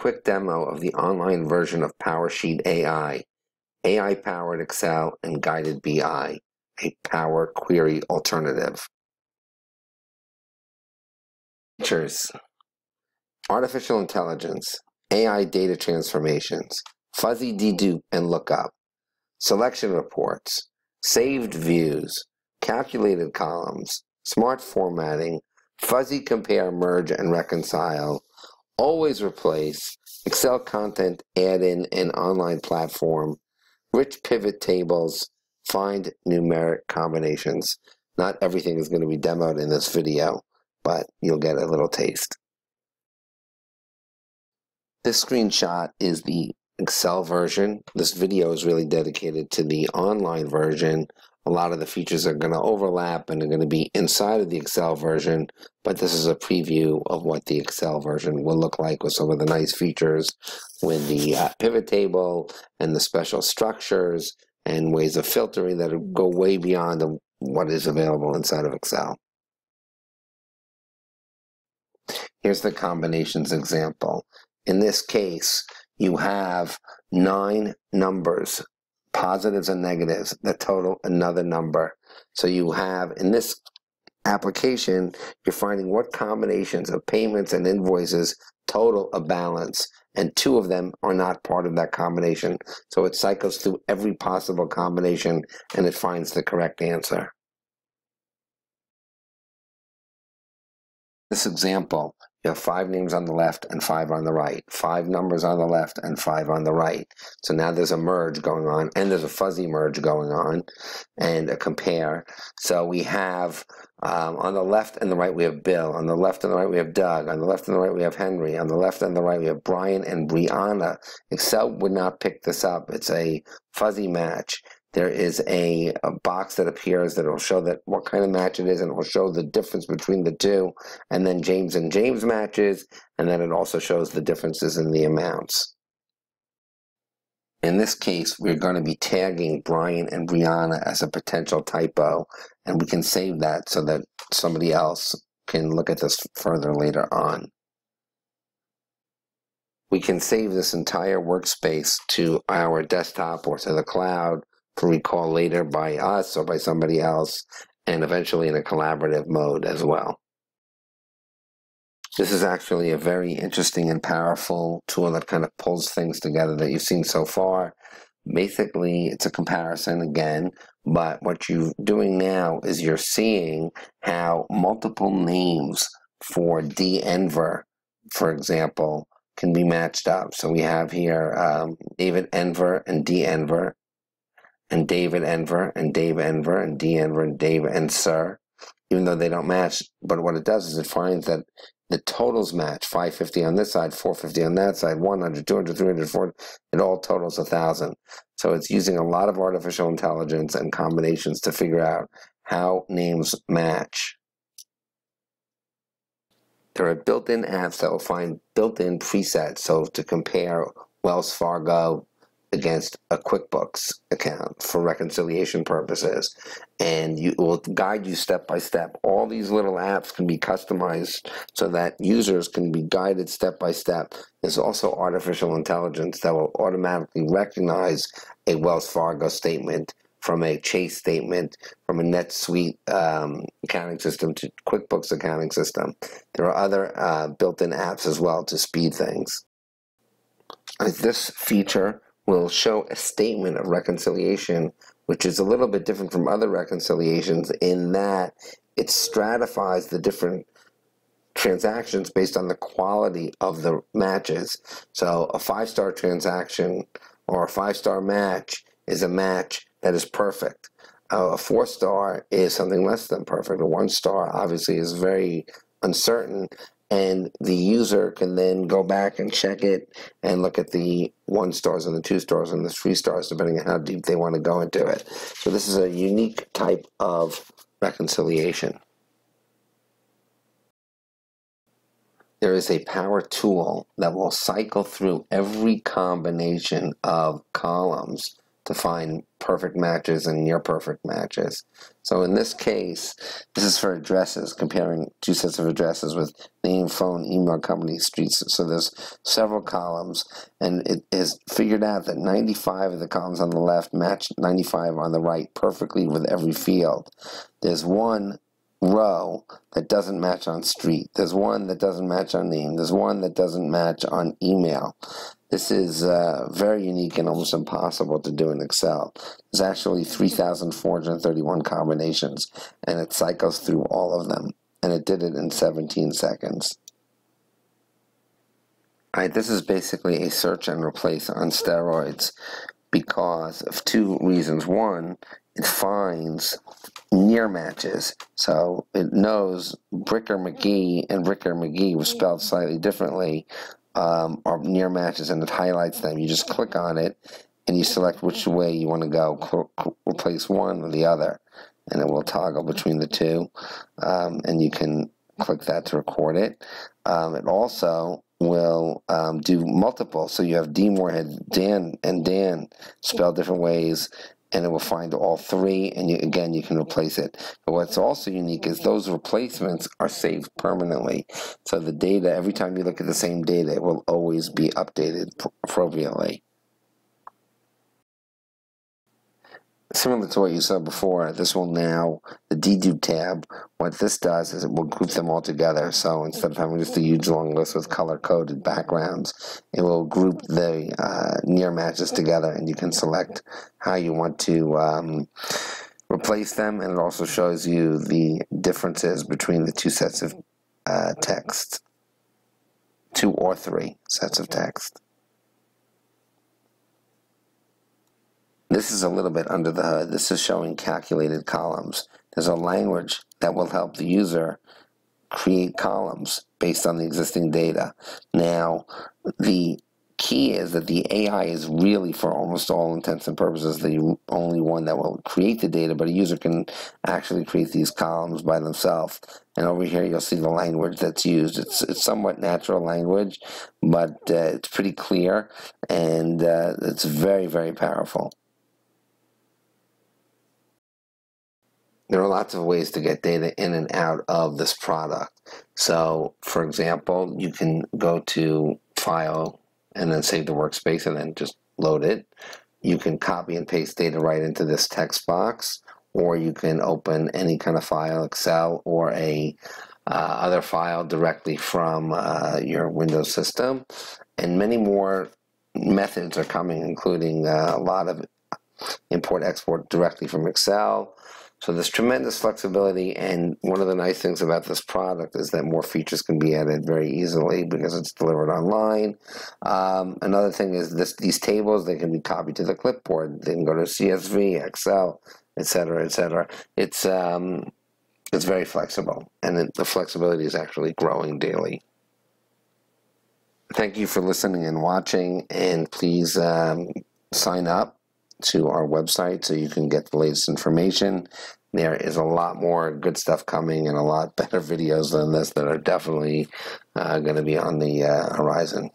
quick demo of the online version of PowerSheet AI, AI-powered Excel, and guided BI, a Power Query alternative. Features: artificial intelligence, AI data transformations, Fuzzy Dedupe and lookup, selection reports, saved views, calculated columns, smart formatting, Fuzzy Compare, merge, and reconcile, always replace, Excel content add-in and online platform, rich pivot tables, find numeric combinations. Not everything is going to be demoed in this video, but you'll get a little taste. This screenshot is the Excel version. This video is really dedicated to the online version. A lot of the features are going to overlap and are going to be inside of the Excel version, but this is a preview of what the Excel version will look like with some of the nice features with the pivot table and the special structures and ways of filtering that go way beyond what is available inside of Excel. Here's the combinations example. In this case, you have 9 numbers, positives and negatives, that total another number. So you have, in this application, you're finding what combinations of payments and invoices total a balance, and 2 of them are not part of that combination. So it cycles through every possible combination and it finds the correct answer. This example, you have 5 names on the left and 5 on the right, 5 numbers on the left and 5 on the right. So now there's a merge going on, and there's a fuzzy merge going on, and a compare. So we have on the left and the right we have Bill, on the left and the right we have Doug, on the left and the right we have Henry, on the left and the right we have Brian and Brianna. Excel would not pick this up. It's a fuzzy match. There is a box that appears that will show that what kind of match it is, and it will show the difference between the 2, and then James and James matches, and then it also shows the differences in the amounts. In this case, we're going to be tagging Brian and Brianna as a potential typo, and we can save that so that somebody else can look at this further later on. We can save this entire workspace to our desktop or to the cloud, recall later by us or by somebody else, and eventually in a collaborative mode as well. This is actually a very interesting and powerful tool that kind of pulls things together that you've seen so far. Basically, it's a comparison again, but what you're doing now is you're seeing how multiple names for D. Enver, for example, can be matched up. So we have here David Enver and D. Enver, and David Enver, and Dave Enver, and D. Enver, and Dave and Sir, even though they don't match. But what it does is it finds that the totals match, 550 on this side, 450 on that side, 100, 200, 300, 400, it all totals 1,000. So it's using a lot of artificial intelligence and combinations to figure out how names match. There are built-in apps that will find built-in presets, so to compare Wells Fargo against a QuickBooks account for reconciliation purposes, and it will guide you step by step. All these little apps can be customized so that users can be guided step by step. There's also artificial intelligence that will automatically recognize a Wells Fargo statement from a Chase statement, from a NetSuite accounting system to QuickBooks accounting system. There are other built-in apps as well to speed things. This feature will show a statement of reconciliation, which is a little bit different from other reconciliations in that it stratifies the different transactions based on the quality of the matches. So a 5-star transaction or a 5-star match is a match that is perfect. A 4-star is something less than perfect. A 1-star obviously is very uncertain, and the user can then go back and check it and look at the 1-stars and the 2-stars and the 3-stars, depending on how deep they want to go into it. So this is a unique type of reconciliation. There is a power tool that will cycle through every combination of columns to find perfect matches and near perfect matches. So in this case, this is for addresses, comparing two sets of addresses with name, phone, email, company, streets. So there's several columns, and it has figured out that 95 of the columns on the left match 95 on the right perfectly with every field. There's one row that doesn't match on street. There's one that doesn't match on name. There's one that doesn't match on email. This is very unique and almost impossible to do in Excel. There's actually 3,431 combinations, and it cycles through all of them, and it did it in 17 seconds. All right, this is basically a search and replace on steroids because of two reasons. One, it finds near matches, so it knows Bricker McGee and Bricker McGee were spelled slightly differently, are near matches, and it highlights them. You just click on it and you select which way you want to go, replace one or the other, and it will toggle between the two, and you can click that to record it. It also will do multiple, so you have D Moorhead, Dan, and Dan spelled different ways, and it will find all three, and again, you can replace it. But what's also unique is those replacements are saved permanently. So the data, every time you look at the same data, it will always be updated appropriately. Similar to what you saw before, this will now, the Dedupe tab, what this does is it will group them all together. So instead of having just a huge long list with color-coded backgrounds, it will group the near matches together, and you can select how you want to replace them, and it also shows you the differences between the two sets of text, two or three sets of text. This is a little bit under the hood. This is showing calculated columns. There's a language that will help the user create columns based on the existing data. Now, the key is that the AI is really, for almost all intents and purposes, the only one that will create the data, but a user can actually create these columns by themselves. And over here, you'll see the language that's used. It's somewhat natural language, but it's pretty clear, and it's very, very powerful. There are lots of ways to get data in and out of this product. So, for example, you can go to File and then save the workspace and then just load it. You can copy and paste data right into this text box, or you can open any kind of file, Excel or a other file directly from your Windows system. And many more methods are coming, including a lot of import-export directly from Excel. So there's tremendous flexibility, and one of the nice things about this product is that more features can be added very easily because it's delivered online. Another thing is these tables, they can be copied to the clipboard. They can go to CSV, Excel, et cetera, et cetera. It's very flexible, and the flexibility is actually growing daily. Thank you for listening and watching, and please sign up to our website so you can get the latest information. There is a lot more good stuff coming and a lot better videos than this that are definitely going to be on the horizon.